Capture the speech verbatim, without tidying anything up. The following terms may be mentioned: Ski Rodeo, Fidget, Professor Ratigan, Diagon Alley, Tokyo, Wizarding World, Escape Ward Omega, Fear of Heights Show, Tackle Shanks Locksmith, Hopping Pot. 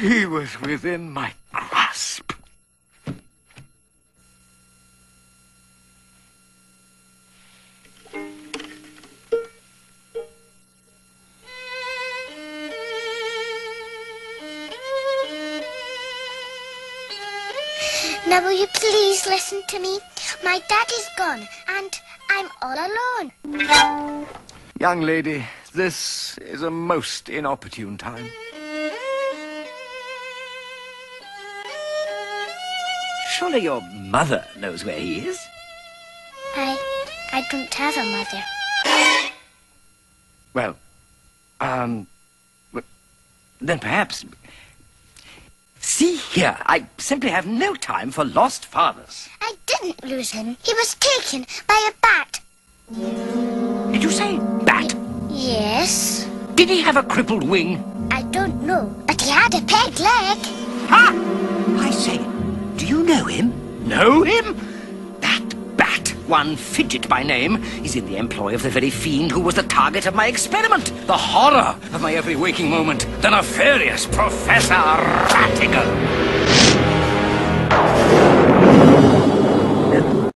He was within my grasp. Now will you please listen to me? My dad is gone and I'm all alone. Young lady, this is a most inopportune time. Surely your mother knows where he is? I... I don't have a mother. Well, um... then perhaps... See here, I simply have no time for lost fathers. I didn't lose him. He was taken by a bat. Did you say bat? Yes. Did he have a crippled wing? I don't know, but he had a peg leg. Ah! I say, do you know him? Know him? That bat, one Fidget by name, is in the employ of the very fiend who was the target of my experiment. The horror of my every waking moment. The nefarious Professor Ratigan.